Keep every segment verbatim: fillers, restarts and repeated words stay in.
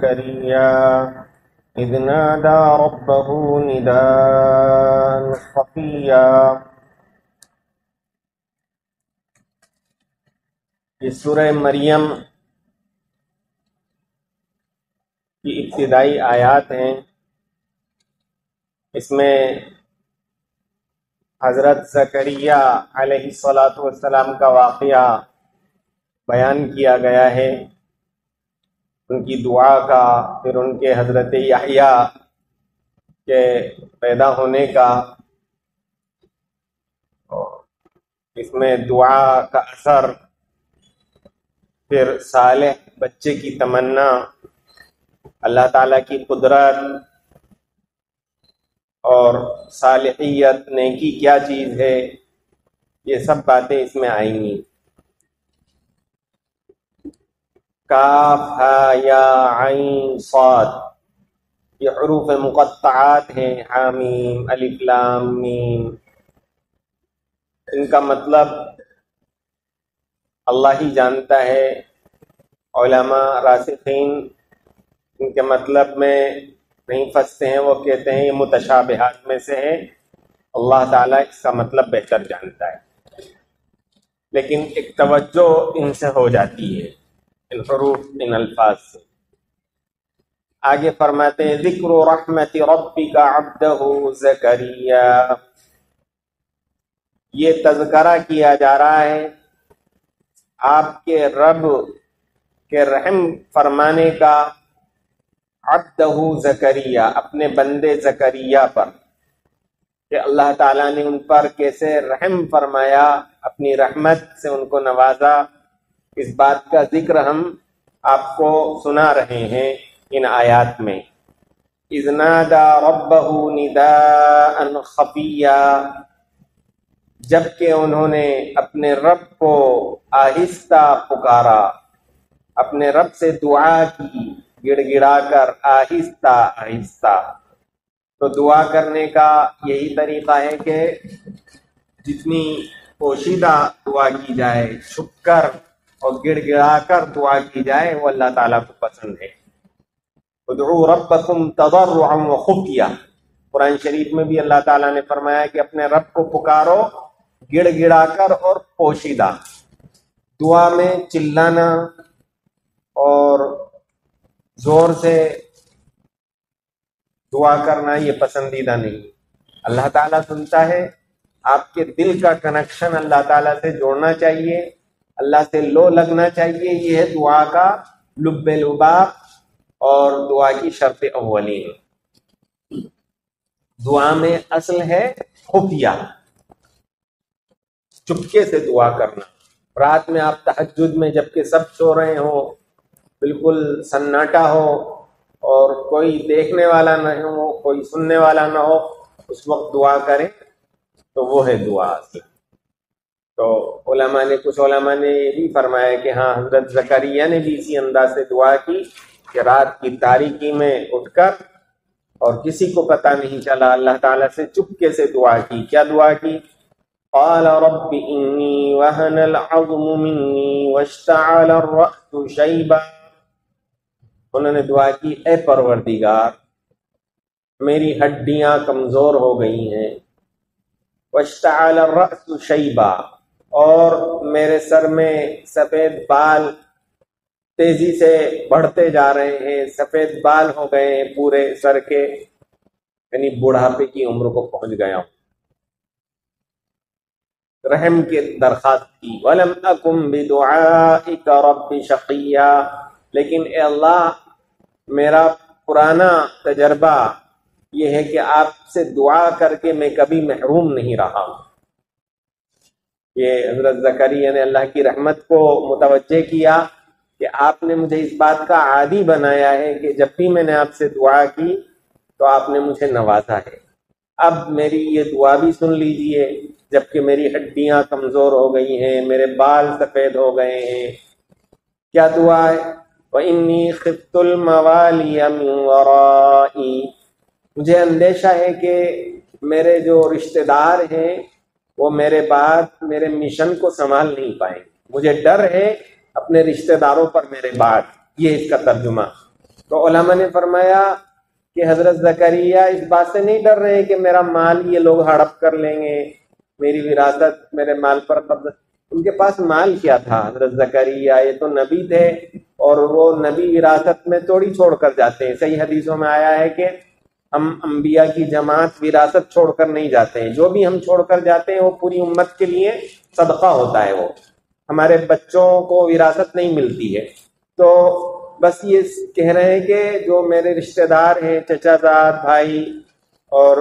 زكريا إذ نادى ربه نداء خفيا। इस सूरह मरियम की इब्तिदाई आयात हैं। इसमें हज़रत ज़करिया अलैहिस्सलातु वस्सलाम का वाक़िया बयान किया गया है, उनकी दुआ का, फिर उनके हज़रत यहया के पैदा होने का। इसमें दुआ का असर, फिर सालेह बच्चे की तमन्ना, अल्लाह ताला की कुदरत और सालिहियत, नेकी क्या चीज़ है, ये सब बातें इसमें आएंगी। काफ हा या आइन साद, ये हुरूफ़ मुक़त्तआत हैं। हामीम अलिफ लाम मीम, इनका मतलब अल्लाह ही जानता है। उलमा रासिखीन इनके मतलब में नहीं फंसते हैं, वो कहते हैं ये मुतशाबिहात में से है, अल्लाह ताला इसका मतलब बेहतर जानता है। लेकिन एक तवज्जो इनसे हो जाती है, इन हुरूफ इन अल्फाज से। आगे फरमाते हैं ज़िक्र रहमति रब्बिका अब्दहु ज़करिया, ये तज़किरा किया जा रहा है आपके रब के रहम फरमाने का, अब्दहु ज़करिया, अपने बंदे ज़करिया पर, कि अल्लाह ताला ने उन पर कैसे रहम फरमाया, अपनी रहमत से उनको नवाजा। इस बात का जिक्र हम आपको सुना रहे हैं इन आयात में। इज़नादा रब्बहु निदाअन खफिया, जबकि उन्होंने अपने रब को आहिस्ता पुकारा, अपने रब से दुआ की गिड़गिड़ाकर, आहिस्ता आहिस्ता। तो दुआ करने का यही तरीक़ा है कि जितनी पोशीदा दुआ की जाए, छुप कर और गिड़गिड़ाकर दुआ की जाए, वो अल्लाह ताला को पसंद है। उदउ रब्बकुम तदर्रुअन व खुफ़िया, कुरान शरीफ में भी अल्लाह ताला ने फरमाया कि अपने रब को पुकारो गिड़गिड़ाकर और पोशीदा। दुआ में चिल्लाना और जोर से दुआ करना ये पसंदीदा नहीं। अल्लाह ताला सुनता है। आपके दिल का कनेक्शन अल्लाह ताला से जोड़ना चाहिए, अल्लाह से लो लगना चाहिए। ये है दुआ का लुब्बे लुबाब और दुआ की शर्त अव्वली है। दुआ में असल है खुफिया, चुपके से दुआ करना। रात में आप तहज्जुद में, जबकि सब सो रहे हो, बिल्कुल सन्नाटा हो और कोई देखने वाला ना हो, कोई सुनने वाला ना हो, उस वक्त दुआ करें, तो वो है दुआ असल। तो उलमा ने, कुछ उलमा ने ये भी फरमाया कि हाँ, हज़रत ज़करिया ने भी इसी अंदाज से दुआ की कि रात की तारीकी में उठकर और किसी को पता नहीं चला, अल्लाह ताला से चुपके से दुआ की। क्या दुआ की? قال رب إني وهن العظم مني واشتعل الرأس شيبا। उन्होंने दुआ की, ए परवरदिगार, मेरी हड्डियां कमज़ोर हो गई हैं, वश्तअल अर्रअस शैबा, और मेरे सर में सफ़ेद बाल तेज़ी से बढ़ते जा रहे हैं, सफ़ेद बाल हो गए हैं पूरे सर के, यानी बुढ़ापे की उम्र को पहुंच गया हूँ। रहम के दरख्वास्त की। वलम अकुम बिदुआइक रब्बि शक़िया, लेकिन ए अल्लाह, मेरा पुराना तजर्बा ये है कि आपसे दुआ करके मैं कभी महरूम नहीं रहा हूँ। ये हज़रत ज़करिया ने अल्लाह की रहमत को मुतवज्जे किया कि आपने मुझे इस बात का आदी बनाया है कि जब भी मैंने आपसे दुआ की तो आपने मुझे नवाजा है। अब मेरी ये दुआ भी सुन लीजिए, जबकि मेरी हड्डियां कमज़ोर हो गई हैं, मेरे बाल सफ़ेद हो गए हैं। क्या दुआ है? वइन्नी खिफ्तुल मवालिय मिन वराई, मुझे अंदेशा है कि मेरे जो रिश्तेदार हैं वो मेरे बाद मेरे मिशन को संभाल नहीं पाएंगे, मुझे डर है अपने रिश्तेदारों पर मेरे बाद। ये इसका तर्जुमा। तो उलमा ने फरमाया कि हजरत ज़करिया इस बात से नहीं डर रहे कि मेरा माल ये लोग हड़प कर लेंगे, मेरी विरासत, मेरे माल पर कब्जा। उनके पास माल क्या था हजरत ज़करिया? ये तो नबी थे और वो नबी विरासत में थोड़ी छोड़ कर जाते हैं। सही हदीसों में आया है कि हम अम्बिया की जमात विरासत छोड़ कर नहीं जाते हैं, जो भी हम छोड़ कर जाते हैं वो पूरी उम्मत के लिए सदका होता है, वो हमारे बच्चों को विरासत नहीं मिलती है। तो बस ये कह रहे हैं कि जो मेरे रिश्तेदार हैं, चचाजाद भाई और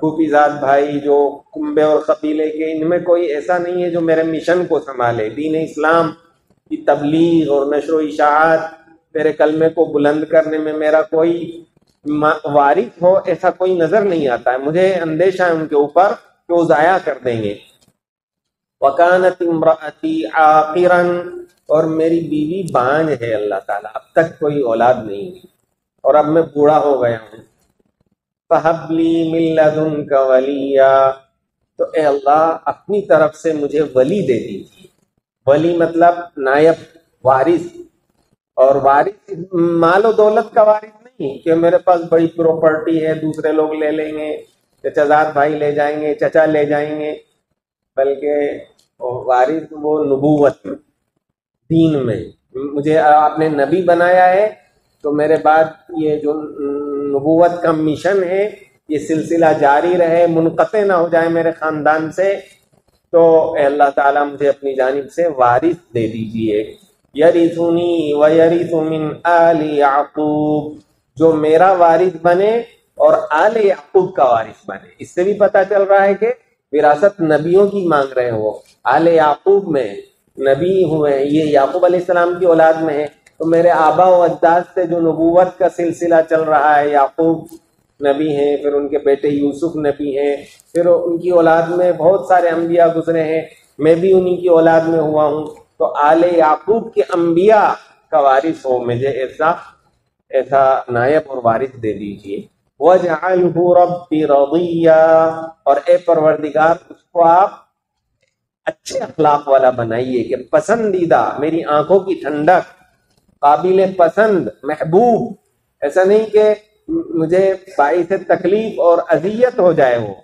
फूफीजाद भाई, जो कुंबे और कबीले के, इनमें कोई ऐसा नहीं है जो मेरे मिशन को संभाले, दीन इस्लाम की तबलीग और नशर इशाअत, मेरे कलमे को बुलंद करने में मेरा कोई वारिस हो ऐसा कोई नज़र नहीं आता है। मुझे अंदेशा है उनके ऊपर कि वो ज़ाया कर देंगे। वकानत इम्राती आकिरन, और मेरी बीवी बांझ है अल्लाह ताला, अब तक कोई औलाद नहीं है और अब मैं बूढ़ा हो गया हूँ। फहबली मिन लदुनका वलिया, तो ए अल्लाह अपनी तरफ से मुझे वली दे दीजिए। वली मतलब नायब, वारिस। और वारिस माल और दौलत का वारिस नहीं कि मेरे पास बड़ी प्रॉपर्टी है दूसरे लोग ले लेंगे, चचाजाद भाई ले जाएंगे, चचा ले जाएंगे, बल्कि वारिस वो नबूवत में, दीन में। मुझे आपने नबी बनाया है तो मेरे बाद ये जो नबूवत का मिशन है ये सिलसिला जारी रहे, मुनक़ते ना हो जाए मेरे ख़ानदान से। तो अल्लाह ताला मुझे अपनी जानिब से वारिस दे दीजिए। यरिसुनी व यरिसु मिन आलि याकूब, जो मेरा वारिस बने और आलि याकूब का वारिस बने। इससे भी पता चल रहा है कि विरासत नबियों की मांग रहे हो, आले याकूब में नबी हुए, ये याकूब अलैहिस्सलाम की औलाद में है। तो मेरे आबा व अजदाद से जो नबूवत का सिलसिला चल रहा है, याकूब नबी हैं, फिर उनके बेटे यूसुफ नबी हैं, फिर उनकी औलाद में बहुत सारे अम्बिया गुजरे हैं, मैं भी उन्हीं की औलाद में हुआ हूँ। तो आले याकूब के अम्बिया का वारिस हो, मुझे ऐसा ऐसा नायब और वारिस दे दीजिए। वजअलहू रब्बी रज़िया, और ए परवरदिगार उसको आप अच्छे अखलाक वाला बनाइए कि पसंदीदा, मेरी आंखों की ठंडक, काबिल पसंद, महबूब। ऐसा नहीं कि मुझे बाइस तकलीफ और अजियत हो जाए, वो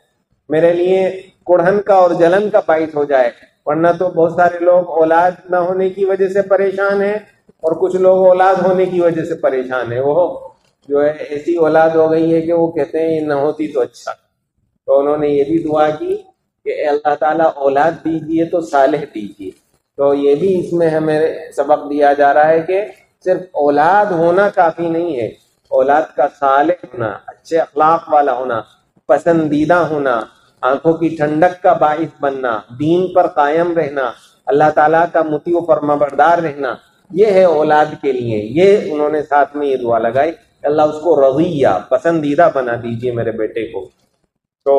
मेरे लिए कुड़हन का और जलन का बाइस हो जाए। वरना तो बहुत सारे लोग औलाद ना होने की वजह से परेशान है और कुछ लोग औलाद होने की वजह से परेशान है। वो जो है ऐसी औलाद हो गई है कि वो कहते हैं ये ना होती तो अच्छा। तो उन्होंने ये भी दुआ की कि अल्लाह ताला औलाद दीजिए तो सालेह दीजिए। तो ये भी इसमें हमें सबक दिया जा रहा है कि सिर्फ औलाद होना काफ़ी नहीं है, औलाद का सालेह होना, अच्छे अखलाक वाला होना, पसंदीदा होना, आंखों की ठंडक का बाइस बनना, दीन पर कायम रहना, अल्लाह ताला का मुती व फरमाबरदार रहना, ये है औलाद के लिए। ये उन्होंने साथ में ये दुआ लगाई, अल्लाह उसको रज़िया, पसंदीदा बना दीजिए मेरे बेटे को। तो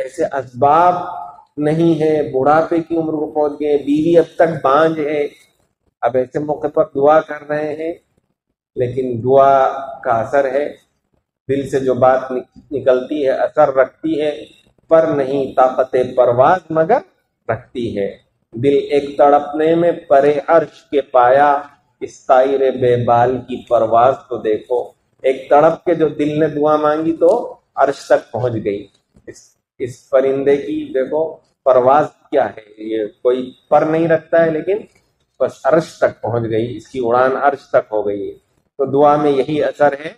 ऐसे असबाब नहीं है, बुढ़ापे की उम्र को पहुंच गए, बीवी अब तक बांझ है। अब ऐसे मौके पर दुआ कर रहे हैं, लेकिन दुआ का असर है, दिल से जो बात निकलती है असर रखती है, पर नहीं ताकते परवाज मगर रखती है। दिल एक तड़पने में परे अर्श के पाया, इस तायरे बेबाल की परवाज तो देखो। एक तड़प के जो दिल ने दुआ मांगी तो अर्श तक पहुंच गई। इस इस परिंदे की देखो परवाज क्या है, ये कोई पर नहीं रखता है, लेकिन बस अर्श तक पहुंच गई, इसकी उड़ान अर्श तक हो गई है। तो दुआ में यही असर है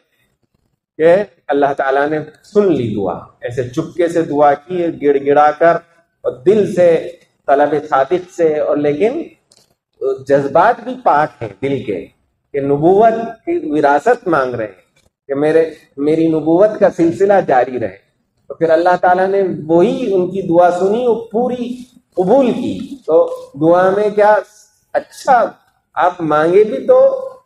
कि अल्लाह ताला ने सुन ली दुआ। ऐसे चुपके से दुआ की, गिड़गिड़ा कर और दिल से, तलब सादिक से, और लेकिन जज्बात भी पाक हैं दिल के कि नबूवत की विरासत मांग रहे हैं कि मेरे मेरी नबूवत का सिलसिला जारी रहे। तो फिर अल्लाह ताला ने वही उनकी दुआ सुनी और पूरी कबूल की। तो दुआ में क्या अच्छा आप मांगे भी तो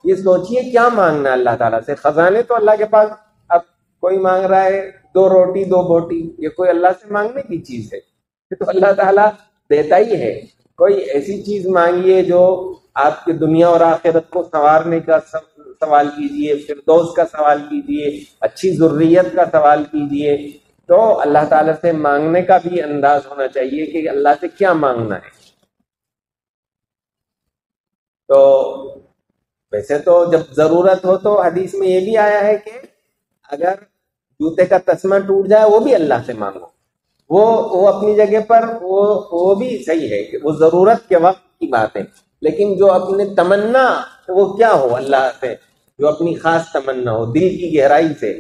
ये सोचिए क्या मांगना अल्लाह ताला से। खजाने तो अल्लाह के पास, अब कोई मांग रहा है दो रोटी दो बोटी, ये कोई अल्लाह से मांगने की चीज़ है, ये तो अल्लाह ताला देता ही है। कोई ऐसी चीज़ मांगिए जो आपके दुनिया और आखिरत को संवारने का सवाल कीजिए, फिरदौस का सवाल कीजिए, अच्छी ज़ुर्रियत का सवाल कीजिए। तो अल्लाह ताला से मांगने का भी अंदाज होना चाहिए कि अल्लाह से क्या मांगना है। तो वैसे तो जब जरूरत हो तो हदीस में ये भी आया है कि अगर जूते का तस्मा टूट जाए वो भी अल्लाह से मांगो, वो वो अपनी जगह पर वो वो भी सही है, वो जरूरत के वक्त की बात है। लेकिन जो अपने तमन्ना वो क्या हो अल्लाह से, जो अपनी खास तमन्ना हो दिल की गहराई से,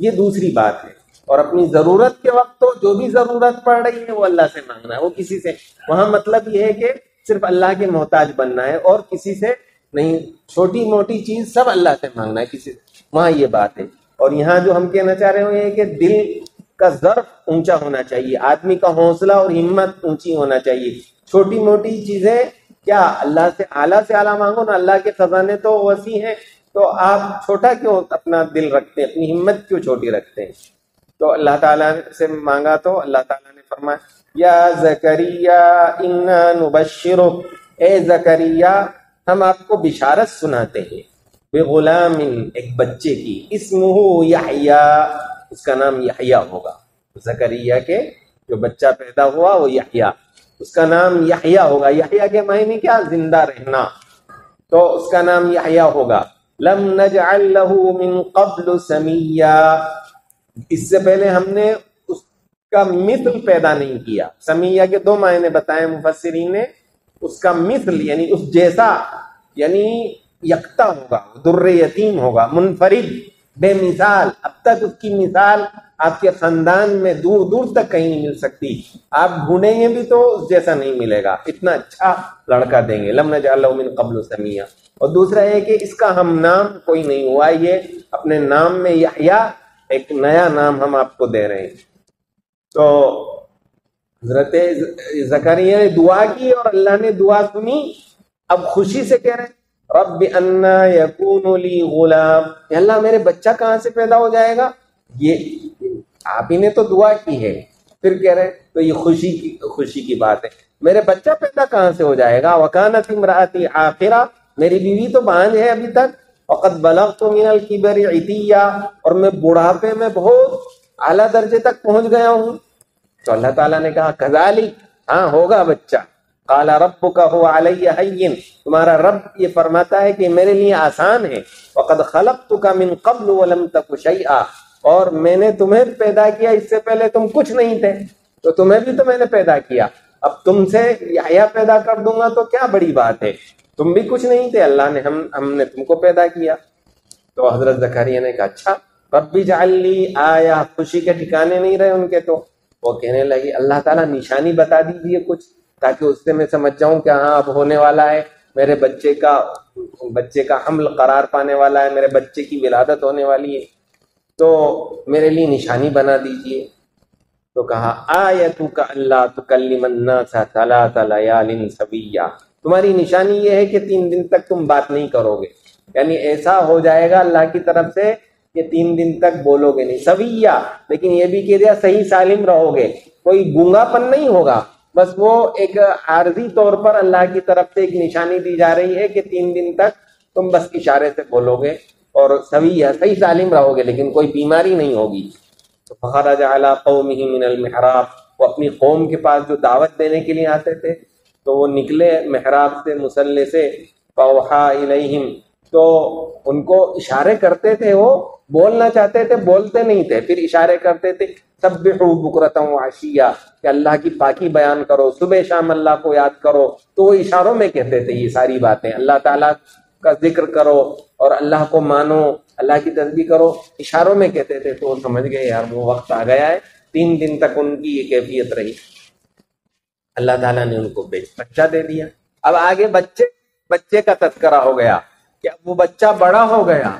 ये दूसरी बात है। और अपनी जरूरत के वक्त तो जो भी जरूरत पड़ रही है वो अल्लाह से मांगना है, वो किसी से, वहां मतलब ये है कि सिर्फ अल्लाह के मोहताज बनना है और किसी से नहीं, छोटी मोटी चीज सब अल्लाह से मांगना है किसी से, वहाँ ये बात है। और यहाँ जो हम कहना चाह रहे हुए हैं कि दिल का जर्फ ऊंचा होना चाहिए, आदमी का हौसला और हिम्मत ऊंची होना चाहिए। छोटी मोटी चीजें क्या, अल्लाह से आला से आला मांगो ना, अल्लाह के खजाने तो वसी हैं, तो आप छोटा क्यों अपना दिल रखते हैं, अपनी हिम्मत क्यों छोटी रखते हैं। तो अल्लाह ताला से मांगा तो अल्लाह ताला ने फरमाया या ज़करिया इन्ना नुबश्शिरुक, ए ज़करिया हम आपको बिशारत सुनाते हैं बेगुलामिन, एक बच्चे की, इस्मुहु यहया, उसका नाम यहया होगा। ज़करिया के जो बच्चा पैदा हुआ वो यहया, उसका नाम यहया होगा। यहया के मायने क्या, जिंदा रहना, तो उसका नाम यहया होगा। लम नजअल लहु मिन क़ब्ल समिया, इससे पहले हमने उसका मिसल पैदा नहीं किया। समिया के दो मायने बताए मुफस्सिरीन ने, उसका मिसल यानी उस जैसा, यानी यकता होगा, दुर्रे यतीम होगा, मुनफरिद बेमिसाल, अब तक उसकी मिसाल आपके खानदान में दूर दूर तक कहीं नहीं मिल सकती, आप ढूंढेंगे भी तो जैसा नहीं मिलेगा, इतना अच्छा लड़का देंगे। लम नजअल लहु मिन क़ब्ल समिया। और दूसरा है कि इसका हम नाम कोई नहीं हुआ, ये अपने नाम में यहया एक नया नाम हम आपको दे रहे हैं। तो हजरत ज़करिया ने दुआ की और अल्लाह ने दुआ सुनी, अब खुशी से कह रहे हैं रब्बी अन्ना यकूनु ली गुलाम, अल्लाह मेरे बच्चा कहाँ से पैदा हो जाएगा, ये आप ही ने तो दुआ की है। फिर कह रहे हैं तो ये खुशी की खुशी की बात है, मेरे बच्चा पैदा कहाँ से हो जाएगा। वकानत इमराती आखिरा, मेरी बीवी तो बांझ है अभी तक। वक़द बलगतु मिनल किबरि इतिया, और मैं बुढ़ापे में बहुत आला दर्जे तक पहुंच गया हूँ। तो अल्लाह ताला ने कहा कज़ालिक, हाँ होगा बच्चा। क़ाला रब्बुका हुवा अलैया हय्यिन, तुम्हारा रब ये फरमाता है कि मेरे लिए आसान है। वक़द खलक़तुका मिन क़ब्ल वलम तकु शैआ, और मैंने तुम्हें पैदा किया, इससे पहले तुम कुछ नहीं थे, तो तुम्हें भी तो मैंने पैदा किया, अब तुमसे यहया पैदा कर दूंगा तो क्या बड़ी बात है, तुम भी कुछ नहीं थे, अल्लाह ने हम हमने तुमको पैदा किया। तो हजरत ज़करिया ने कहा अच्छा रब्बी जअल्ली आया, खुशी के ठिकाने नहीं रहे उनके, तो वो कहने लगी अल्लाह ताला निशानी बता दीजिए कुछ, ताकि उससे मैं समझ जाऊं कि हाँ अब होने वाला है, मेरे बच्चे का बच्चे का हमल करार पाने वाला है, मेरे बच्चे की विलादत होने वाली है, तो मेरे लिए निशानी बना दीजिए। तो कहा आयतुका अल्ला तुकल्लिमन्नासा सलासा लयालिन सविया, तुम्हारी निशानी ये है कि तीन दिन तक तुम बात नहीं करोगे, यानी ऐसा हो जाएगा अल्लाह की तरफ से कि तीन दिन तक बोलोगे नहीं। सविया, लेकिन ये भी कह दिया सही सालिम रहोगे, कोई गूंगापन नहीं होगा, बस वो एक आर्जी तौर पर अल्लाह की तरफ से एक निशानी दी जा रही है कि तीन दिन तक तुम बस इशारे से बोलोगे और सविया सही सालिम रहोगे, लेकिन कोई बीमारी नहीं होगी। तो फ़खरज अला कौमिही मिनल महराब, वो अपनी कौम के पास जो दावत देने के लिए आते थे तो वो निकले मेहराब से, मुसल्ले से, पौहा इलैहिम, तो उनको इशारे करते थे, वो बोलना चाहते थे बोलते नहीं थे, फिर इशारे करते थे सब्बिहु बुकरतम व अशिया, कि अल्लाह की पाकी बयान करो, सुबह शाम अल्लाह को याद करो, तो वो इशारों में कहते थे ये सारी बातें, अल्लाह ताला का जिक्र करो और अल्लाह को मानो, अल्लाह की तस्बीह करो, इशारों में कहते थे। तो समझ गए यार वो वक्त आ गया है, तीन दिन तक उनकी ये कैफियत रही, अल्लाह ताला ने उनको बच्चा दे दिया। अब आगे बच्चे बच्चे का तस्करा हो गया कि अब वो बच्चा बड़ा हो गया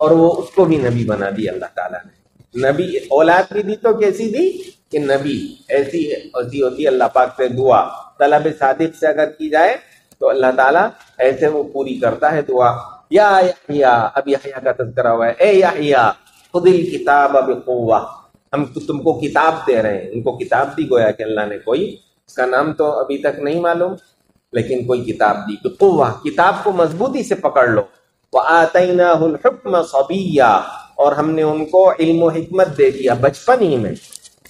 और वो उसको भी नबी बना दिया अल्लाह ताला ने, नबी औलाद भी दी तो कैसी दी कि नबी, ऐसी ऐसी होती अल्लाह पाक से दुआ, तलब सादिक से अगर की जाए तो अल्लाह ताला ऐसे वो पूरी करता है दुआ। या यहया, अब यहया का तस्करा हुआ है, ए यहया खुदिल किताब बिक़ुव्वा, हम तो तुमको किताब दे रहे हैं, उनको किताब दी, गोया कि अल्लाह ने कोई उसका नाम तो अभी तक नहीं मालूम लेकिन कोई किताब दी, बिक़ुव्वा किताब को मजबूती से पकड़ लो। वआतैनाहुल हुक्म सबिया, और हमने उनको इल्म व हिकमत दे दिया बचपन ही में।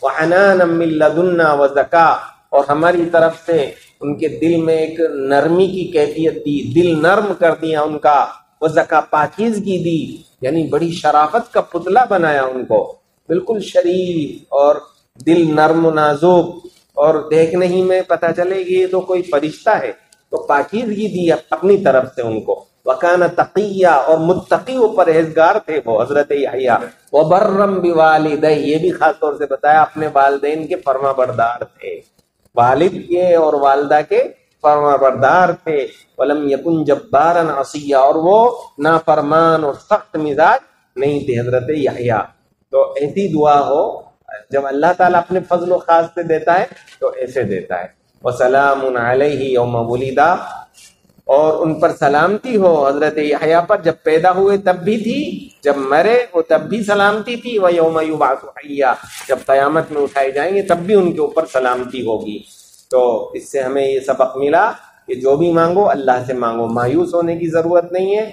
वहनानम मिन लदुन्ना वज़का, और हमारी तरफ से उनके दिल में एक नरमी की कैफियत दी, दिल नरम कर दिया उनका। वो ज़का पाकीज़गी दी, यानी बड़ी शराफत का पुतला बनाया उनको, बिल्कुल शरीफ और दिल नर्म नाजुक, और देखने ही में पता चले ये तो कोई फरिश्ता है। तो पाकीज़गी दी अपनी तरफ से उनको। वकाना तकिया, और मुत्तकी व परहेजगार थे वो हजरत यहया। व बर्रम बिवालिदै, ये भी खास तौर से बताया अपने वालिदैन के फरमाबरदार थे, वालिद के और वालदा के फरमाबरदार थे। वलम यकुन जब्बारन असिया, और वो नाफरमान और सख्त मिजाज नहीं थे हजरत यहया। तो ऐसी दुआ हो, जब अल्लाह ताला अपने फजल खास से देता है तो ऐसे देता है। वसलामुन अलैहि यौम वुलिदा, और उन पर सलामती हो हजरत यहया पर, जब पैदा हुए तब भी थी, जब मरे वो तब भी सलामती थी। व यौम युबअसु हय्या, जब क़यामत में उठाए जाएंगे तब भी उनके ऊपर सलामती होगी। तो इससे हमें ये सबक मिला कि जो भी मांगो अल्लाह से मांगो, मायूस होने की ज़रूरत नहीं है।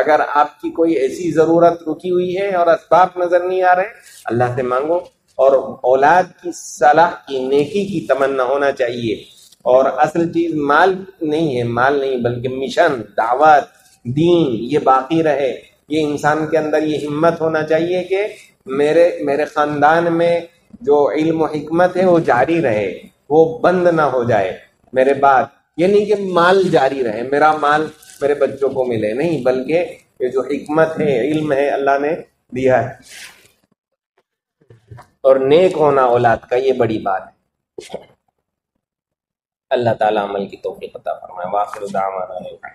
अगर आपकी कोई ऐसी ज़रूरत रुकी हुई है और असबाब नज़र नहीं आ रहे, अल्लाह से मांगो। और औलाद की सलाह की, नेकी की तमन्ना होना चाहिए। और असल चीज़ माल नहीं है, माल नहीं, बल्कि मिशन, दावत, दीन, ये बाकी रहे। ये इंसान के अंदर ये हिम्मत होना चाहिए कि मेरे मेरे ख़ानदान में जो इल्म और हिकमत है वो जारी रहे, वो बंद ना हो जाए मेरे बाद। ये नहीं कि माल जारी रहे, मेरा माल मेरे बच्चों को मिले, नहीं, बल्कि ये जो हिकमत है, इल्म है, अल्लाह ने दिया है। और नेक होना औलाद का, ये बड़ी बात है। अल्लाह ताला अमल की तौफीक अता फरमाए। वाखिर दावाना।